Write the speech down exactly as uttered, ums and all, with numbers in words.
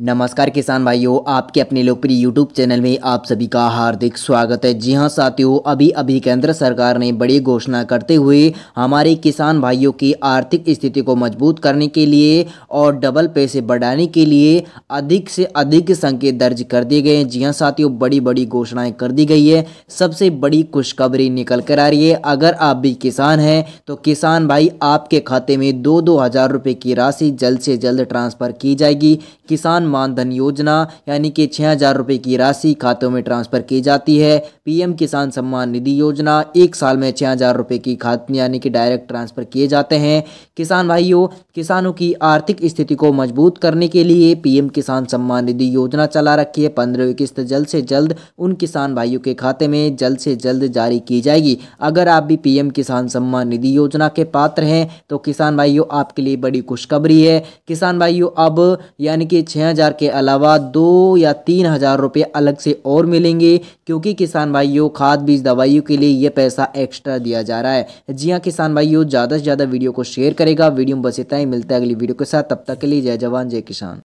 नमस्कार किसान भाइयों, आपके अपने लोकप्रिय यूट्यूब चैनल में आप सभी का हार्दिक स्वागत है। जी हां साथियों, अभी अभी केंद्र सरकार ने बड़ी घोषणा करते हुए हमारे किसान भाइयों की आर्थिक स्थिति को मजबूत करने के लिए और डबल पैसे बढ़ाने के लिए अधिक से अधिक संकेत दर्ज कर दिए गए हैं। जी हां साथियों, बड़ी बड़ी घोषणाएँ कर दी गई है। सबसे बड़ी खुशखबरी निकल कर आ रही है। अगर आप भी किसान हैं तो किसान भाई, आपके खाते में दो दो हज़ार रुपये की राशि जल्द से जल्द ट्रांसफ़र की जाएगी। किसान मानधन योजना यानी कि छह हजार रुपए की राशि खातों में ट्रांसफर की जाती है। पीएम किसान सम्मान निधि योजना, एक साल में छह हजार रुपए की खाते यानी कि डायरेक्ट ट्रांसफर किए जाते हैं। किसान भाइयों, किसानों की आर्थिक स्थिति को मजबूत करने के लिए पीएम किसान सम्मान निधि योजना चला रखी है। पंद्रह किस्त जल्द से जल्द उन किसान भाइयों के खाते में जल्द से जल्द जारी की जाएगी। अगर आप भी पीएम किसान सम्मान निधि योजना के पात्र हैं तो किसान भाइयों, आपके लिए बड़ी खुशखबरी है। किसान भाइयों, अब यानी कि छह हजार के अलावा दो या तीन हजार रुपये अलग से और मिलेंगे, क्योंकि किसान भाइयों खाद बीज दवाइयों के लिए यह पैसा एक्स्ट्रा दिया जा रहा है। जी हाँ किसान भाइयों, ज़्यादा से ज़्यादा वीडियो को शेयर करेगा। वीडियो में बस इतना ही, मिलता है अगली वीडियो के साथ। तब तक के लिए जय जवान जय किसान।